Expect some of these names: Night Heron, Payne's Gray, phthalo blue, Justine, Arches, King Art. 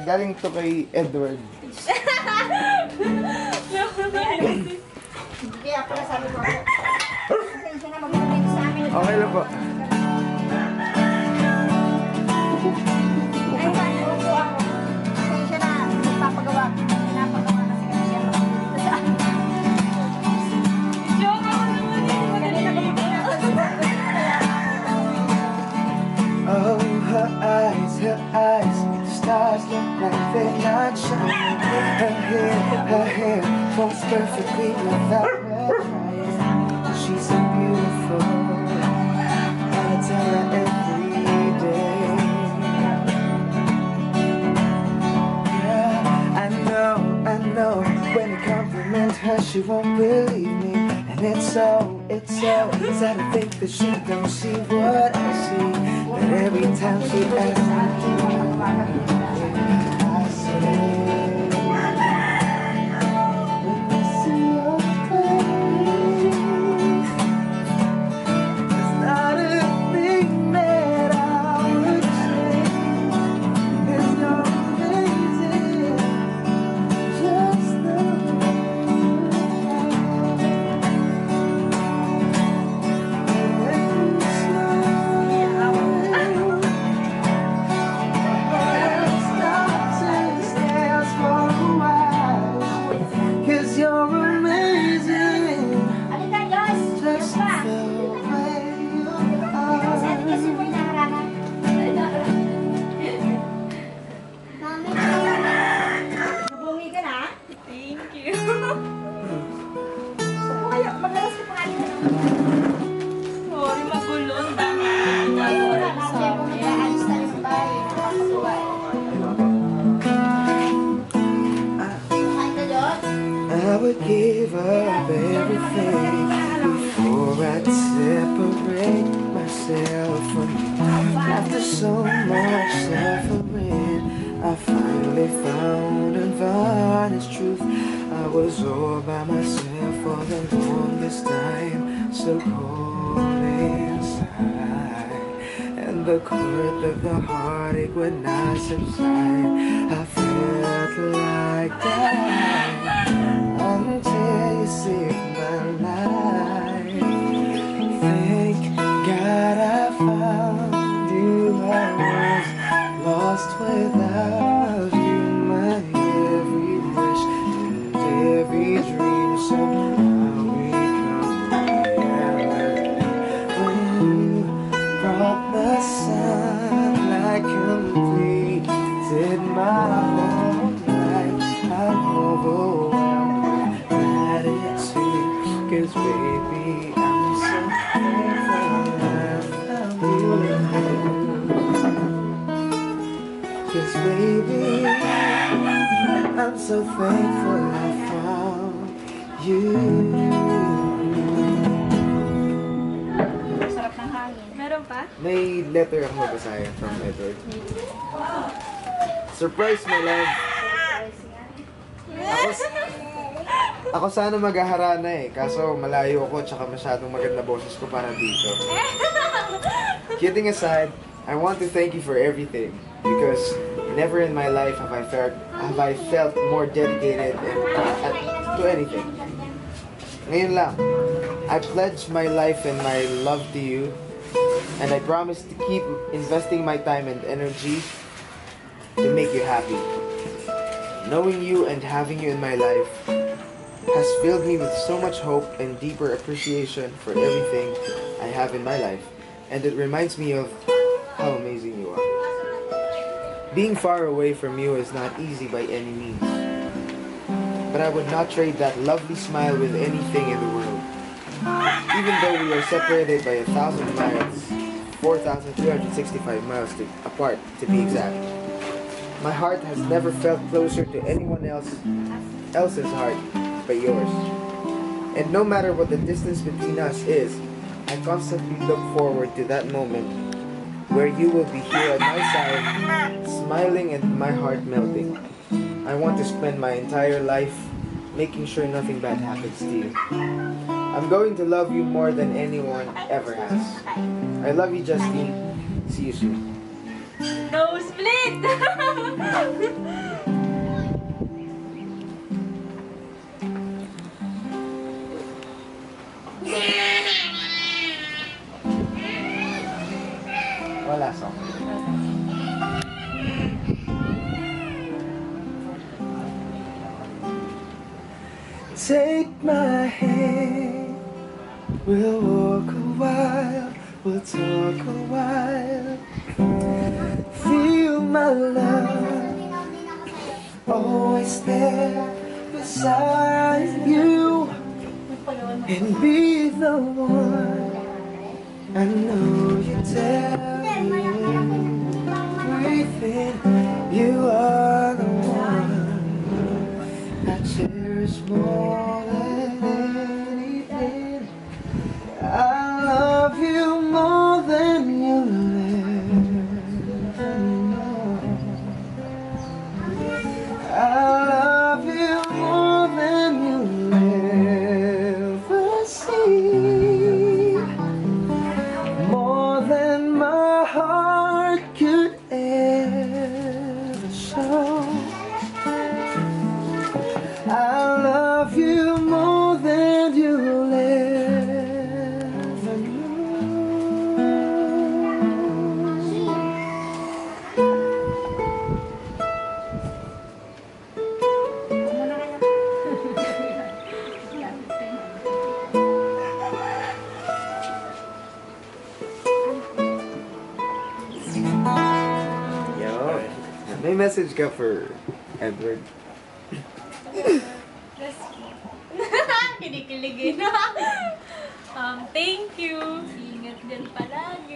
Galing to kay Edward. Okay lang po. Stars look like they're not shining. Her hair falls perfectly without her eyes. She's so beautiful, I tell her every day. Yeah, I know. When I compliment her, she won't believe me. And it's so sad to think that she don't see what I see. But every time she asks me, I say, let me see your face. There's not a thing that I would change. There's no reason, just the way you are. I would give up everything before I'd separate myself from you. After so much suffering, I finally found unvarnished truth. I was all by myself for the longest time, so cold inside. And the cold of the heartache would not subside. I felt like that. Until you saved my life, thank God I found you. I was lost without you. My every wish and every dream somehow became reality. When you brought the sunlight, completed my whole life. I'm overwhelmed. Cause baby, I'm so grateful I found you. Cause baby, I'm so thankful I found you. Sarap ng hangin. Meron pa? May letter akong mabasahin from Edward. Surprise, my love! Ako sana maghaharana kaso malayo ako tsaka masyadong maganda boses ko para dito. Kidding aside, I want to thank you for everything because never in my life have I felt more dedicated to anything. Ngayon lang, I pledge my life and my love to you, and I promise to keep investing my time and energy to make you happy. Knowing you and having you in my life has filled me with so much hope and deeper appreciation for everything I have in my life, and it reminds me of how amazing you are. Being far away from you is not easy by any means, but I would not trade that lovely smile with anything in the world. Even though we are separated by 1,000 miles, 4,365 miles apart to be exact, my heart has never felt closer to anyone else's heart but yours. And no matter what the distance between us is, I constantly look forward to that moment where you will be here at my side, smiling and my heart melting. I want to spend my entire life making sure nothing bad happens to you. I'm going to love you more than anyone ever has. I love you, Justine. See you soon. No split! Wala sa akin. Take my hand, we'll walk a while, we'll talk a while. Feel my love, always there beside you, and be the one I know you tell. You are the one I cherish more than anything. I love you more than you ever know. I love you more than you'll ever see, more than my heart could ever show. I love you more than you'll ever know. My message go for Edward. Thank you. Ingat din palagi.